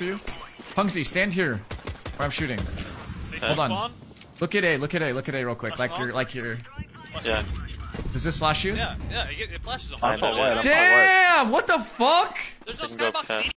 for you. Pungsy, stand here where I'm shooting. Hold on. Spawn? Look at A, look at A, look at A real quick. Like your, Yeah. Does this flash you? Yeah, it flashes on. Damn! What the fuck? There's no skybox.